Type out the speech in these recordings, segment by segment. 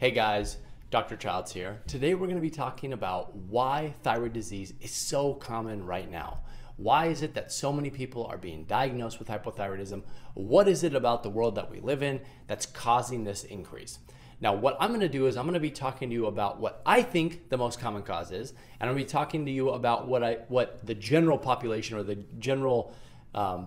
Hey guys, Dr. Childs here. Today we're going to be talking about why thyroid disease is so common right now. Why is it that so many people are being diagnosed with hypothyroidism? What is it about the world that we live in that's causing this increase? Now, what I'm going to do is I'm going to be talking to you about what I think the most common cause is, and I'm going to be talking to you about what the general population or the general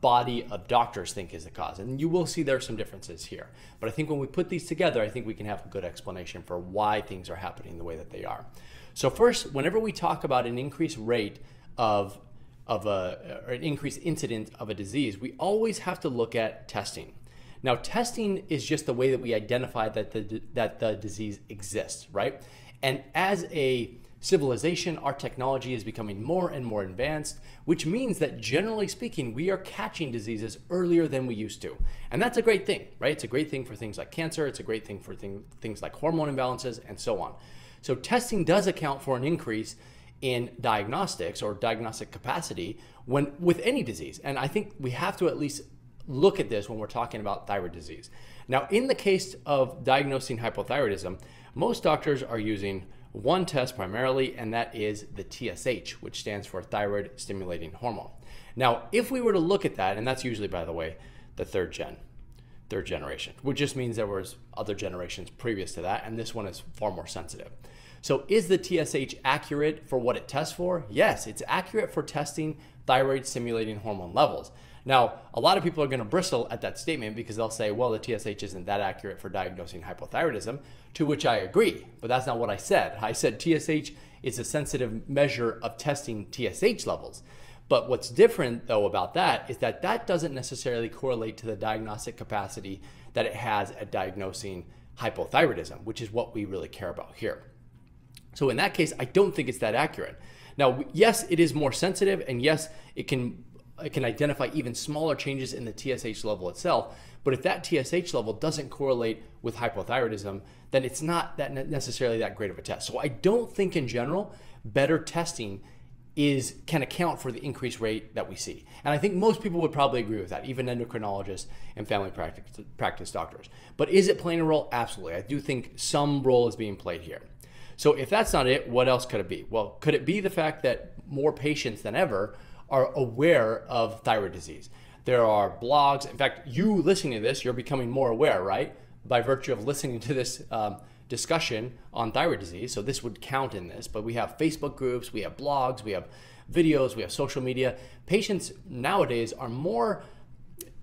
body of doctors think is the cause. And you will see there are some differences here. But I think when we put these together, I think we can have a good explanation for why things are happening the way that they are. So first, whenever we talk about an increased rate or an increased incidence of a disease, we always have to look at testing. Now, testing is just the way that we identify that the disease exists, right? And as a civilization, our technology is becoming more and more advanced, which means that generally speaking, we are catching diseases earlier than we used to. And that's a great thing, right? It's a great thing for things like cancer. It's a great thing for things like hormone imbalances and so on. So testing does account for an increase in diagnostics or diagnostic capacity with any disease. And I think we have to at least look at this when we're talking about thyroid disease. Now, in the case of diagnosing hypothyroidism, most doctors are using one test primarily, and that is the TSH, which stands for thyroid stimulating hormone. Now, if we were to look at that, and that's usually, by the way, the third generation, which just means there was other generations previous to that, and this one is far more sensitive. So is the TSH accurate for what it tests for? Yes, it's accurate for testing thyroid stimulating hormone levels. Now, a lot of people are going to bristle at that statement because they'll say, well, the TSH isn't that accurate for diagnosing hypothyroidism, to which I agree, but that's not what I said. I said TSH is a sensitive measure of testing TSH levels. But what's different, though, about that is that that doesn't necessarily correlate to the diagnostic capacity that it has at diagnosing hypothyroidism, which is what we really care about here. So in that case, I don't think it's that accurate. Now, yes, it is more sensitive, and yes, it can identify even smaller changes in the TSH level itself, but if that TSH level doesn't correlate with hypothyroidism, then it's not that necessarily that great of a test. So I don't think in general, better testing can account for the increased rate that we see. And I think most people would probably agree with that, even endocrinologists and family practice doctors. But is it playing a role? Absolutely. I do think some role is being played here. So if that's not it, what else could it be? Well, could it be the fact that more patients than ever are aware of thyroid disease? There are blogs. In fact, you listening to this, you're becoming more aware, right? By virtue of listening to this discussion on thyroid disease. So this would count in this, but we have Facebook groups, we have blogs, we have videos, we have social media. Patients nowadays are more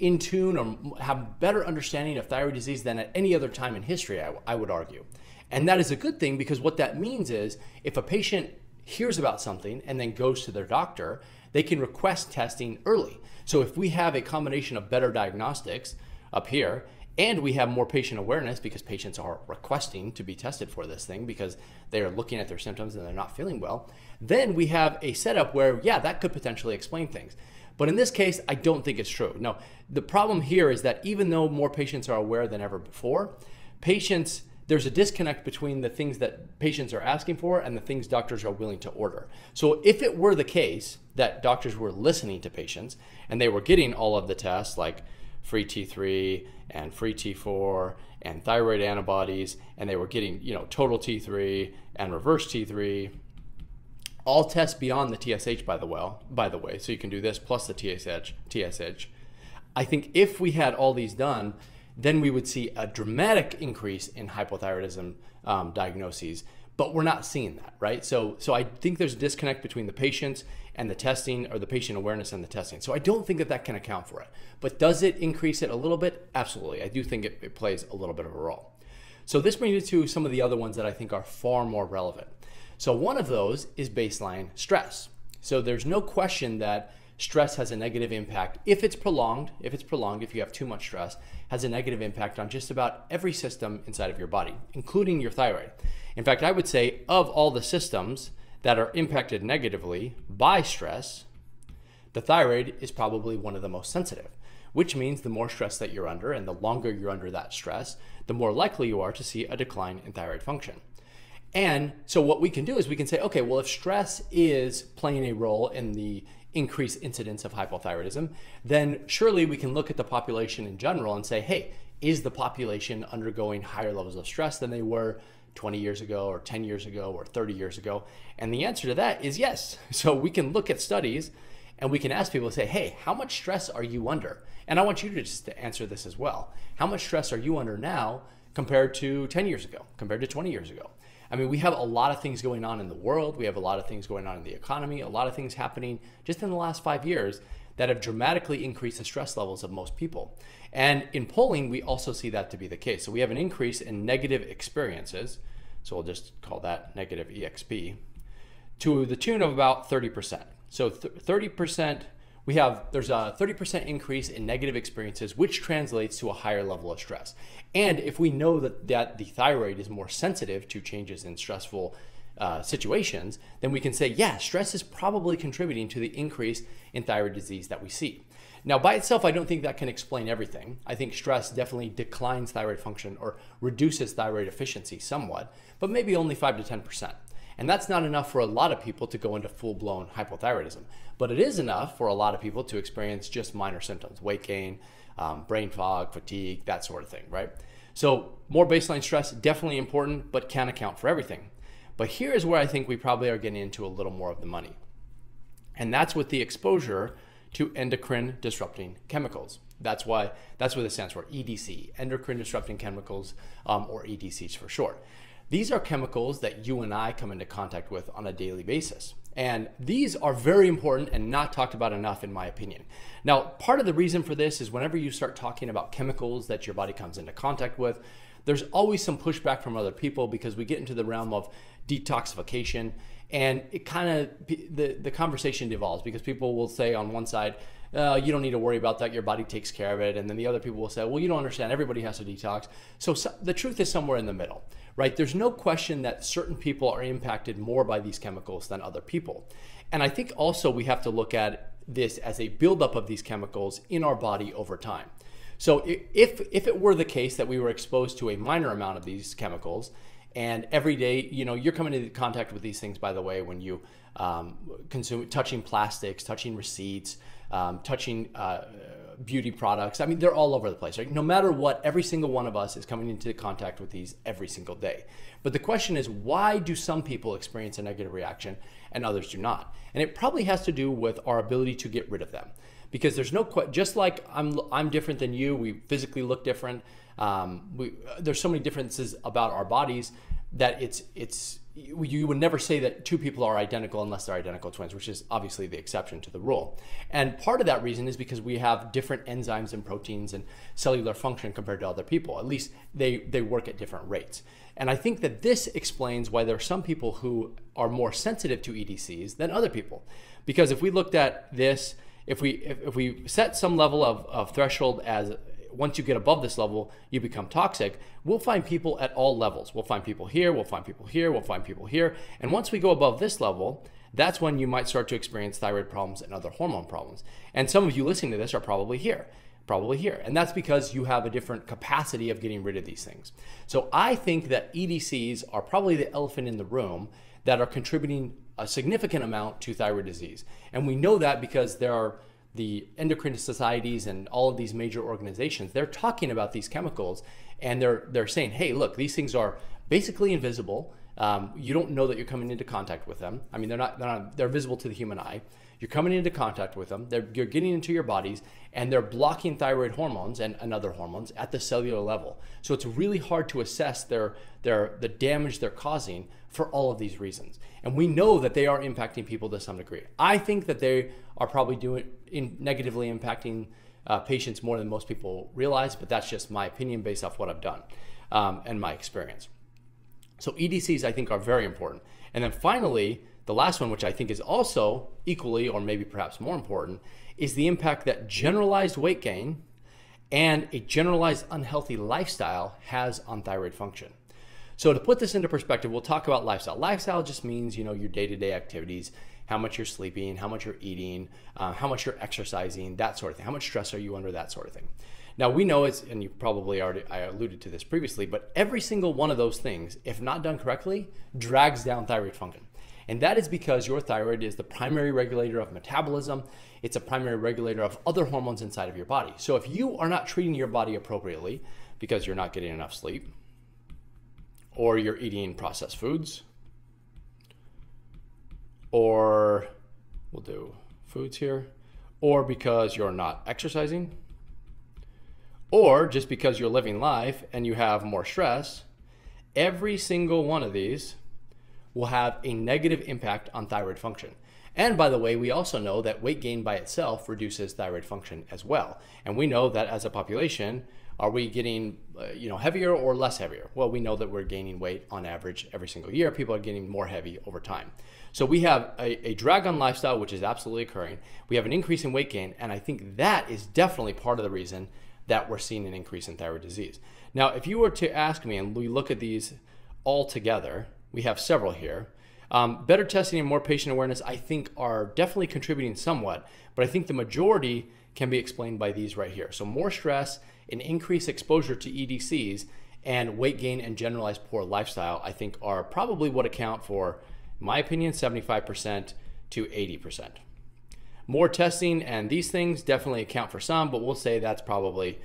in tune or have better understanding of thyroid disease than at any other time in history, I would argue. And that is a good thing, because what that means is if a patient hears about something and then goes to their doctor, they can request testing early. So if we have a combination of better diagnostics up here, and we have more patient awareness because patients are requesting to be tested for this thing because they are looking at their symptoms and they're not feeling well, then we have a setup where, yeah, that could potentially explain things. But in this case, I don't think it's true. No, the problem here is that even though more patients are aware than ever before, there's a disconnect between the things that patients are asking for and the things doctors are willing to order. So if it were the case that doctors were listening to patients and they were getting all of the tests like free T3 and free T4 and thyroid antibodies, and they were getting, you know, total T3 and reverse T3, all tests beyond the TSH, by the way, so you can do this plus the TSH. I think if we had all these done, then we would see a dramatic increase in hypothyroidism diagnoses, but we're not seeing that, right? So I think there's a disconnect between the patients and the testing, or the patient awareness and the testing. So I don't think that that can account for it. But does it increase it a little bit? Absolutely. I do think it plays a little bit of a role. So this brings me to some of the other ones that I think are far more relevant. So one of those is baseline stress. So there's no question that stress has a negative impact if it's prolonged, if you have too much stress, has a negative impact on just about every system inside of your body, including your thyroid. In fact, I would say of all the systems that are impacted negatively by stress, the thyroid is probably one of the most sensitive, which means the more stress that you're under and the longer you're under that stress, the more likely you are to see a decline in thyroid function. And so what we can do is we can say, okay, well, if stress is playing a role in the increased incidence of hypothyroidism, then surely we can look at the population in general and say, hey, is the population undergoing higher levels of stress than they were 20 years ago or 10 years ago or 30 years ago? And the answer to that is yes. So we can look at studies and we can ask people to say, hey, how much stress are you under? And I want you to just answer this as well. How much stress are you under now compared to 10 years ago, compared to 20 years ago? I mean, we have a lot of things going on in the world. We have a lot of things going on in the economy, a lot of things happening just in the last 5 years that have dramatically increased the stress levels of most people. And in polling, we also see that to be the case. So we have an increase in negative experiences. So we'll just call that negative EXP to the tune of about 30%. So 30%, there's a 30% increase in negative experiences, which translates to a higher level of stress. And if we know that the thyroid is more sensitive to changes in stressful situations, then we can say, yeah, stress is probably contributing to the increase in thyroid disease that we see. Now, by itself, I don't think that can explain everything. I think stress definitely declines thyroid function or reduces thyroid efficiency somewhat, but maybe only 5 to 10%. And that's not enough for a lot of people to go into full-blown hypothyroidism. But it is enough for a lot of people to experience just minor symptoms, weight gain, brain fog, fatigue, that sort of thing, right? So more baseline stress, definitely important, but can't account for everything. But here is where I think we probably are getting into a little more of the money. And that's with the exposure to endocrine disrupting chemicals. That's what it stands for, EDC, endocrine disrupting chemicals, or EDCs for short. These are chemicals that you and I come into contact with on a daily basis. And these are very important and not talked about enough, in my opinion. Now, part of the reason for this is whenever you start talking about chemicals that your body comes into contact with, there's always some pushback from other people because we get into the realm of detoxification, and it kind of, the conversation devolves because people will say on one side, you don't need to worry about that, your body takes care of it. And then the other people will say, well, you don't understand, everybody has to detox. So the truth is somewhere in the middle, right? There's no question that certain people are impacted more by these chemicals than other people. And I think also we have to look at this as a buildup of these chemicals in our body over time. So if it were the case that we were exposed to a minor amount of these chemicals, and every day, you know, you're coming into contact with these things, by the way, when you consume, touching plastics, touching receipts, touching beauty products. I mean, they're all over the place, right? No matter what, every single one of us is coming into contact with these every single day. But the question is, why do some people experience a negative reaction and others do not? And it probably has to do with our ability to get rid of them. Because there's no, just like I'm different than you, we physically look different. There's so many differences about our bodies that you would never say that two people are identical unless they're identical twins, which is obviously the exception to the rule. And part of that reason is because we have different enzymes and proteins and cellular function compared to other people. At least they work at different rates. And I think that this explains why there are some people who are more sensitive to EDCs than other people. Because if we looked at this, if we set some level of threshold as once you get above this level, you become toxic, we'll find people at all levels. We'll find people here, we'll find people here, we'll find people here. And once we go above this level, that's when you might start to experience thyroid problems and other hormone problems. And some of you listening to this are probably here. And that's because you have a different capacity of getting rid of these things. So I think that EDCs are probably the elephant in the room that are contributing a significant amount to thyroid disease. And we know that because there are the endocrine societies and all of these major organizations, they're talking about these chemicals and they're saying, hey, look, these things are basically invisible. You don't know that you're coming into contact with them. I mean, they're visible to the human eye. You're coming into contact with them, you're getting into your bodies, and they're blocking thyroid hormones and other hormones at the cellular level. So it's really hard to assess the damage they're causing for all of these reasons. And we know that they are impacting people to some degree. I think that they are probably negatively impacting patients more than most people realize, but that's just my opinion based off what I've done and my experience. So EDCs, I think, are very important. And then finally, the last one, which I think is also equally or maybe perhaps more important, is the impact that generalized weight gain and a generalized unhealthy lifestyle has on thyroid function. So to put this into perspective, we'll talk about lifestyle. Lifestyle just means, you know, your day-to-day activities, how much you're sleeping, how much you're eating, how much you're exercising, that sort of thing. How much stress are you under, that sort of thing. Now we know it's, and you probably already, I alluded to this previously, but every single one of those things, if not done correctly, drags down thyroid function. And that is because your thyroid is the primary regulator of metabolism. It's a primary regulator of other hormones inside of your body. So if you are not treating your body appropriately, because you're not getting enough sleep, or you're eating processed foods, or we'll do foods here, or because you're not exercising, or just because you're living life and you have more stress. Every single one of these will have a negative impact on thyroid function. And by the way, we also know that weight gain by itself reduces thyroid function as well. And we know that as a population, are we getting heavier or less heavier? Well, we know that we're gaining weight on average every single year. People are getting more heavy over time. So we have a drag on lifestyle, which is absolutely occurring. We have an increase in weight gain, and I think that is definitely part of the reason that we're seeing an increase in thyroid disease. Now, if you were to ask me, and we look at these all together, we have several here. Better testing and more patient awareness, I think, are definitely contributing somewhat, but I think the majority can be explained by these right here. So more stress, an increased exposure to EDCs, and weight gain and generalized poor lifestyle, I think, are probably what account for, in my opinion, 75% to 80%. More testing and these things definitely account for some, but we'll say that's probably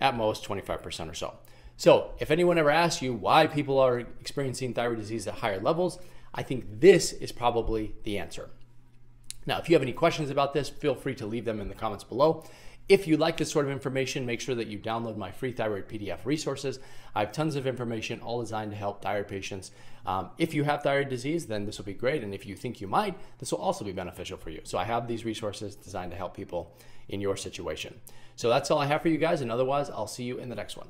at most 25% or so. So if anyone ever asks you why people are experiencing thyroid disease at higher levels, I think this is probably the answer. Now, if you have any questions about this, feel free to leave them in the comments below. If you like this sort of information, make sure that you download my free thyroid PDF resources. I have tons of information all designed to help thyroid patients. If you have thyroid disease, then this will be great. And if you think you might, this will also be beneficial for you. So I have these resources designed to help people in your situation. So that's all I have for you guys. And otherwise, I'll see you in the next one.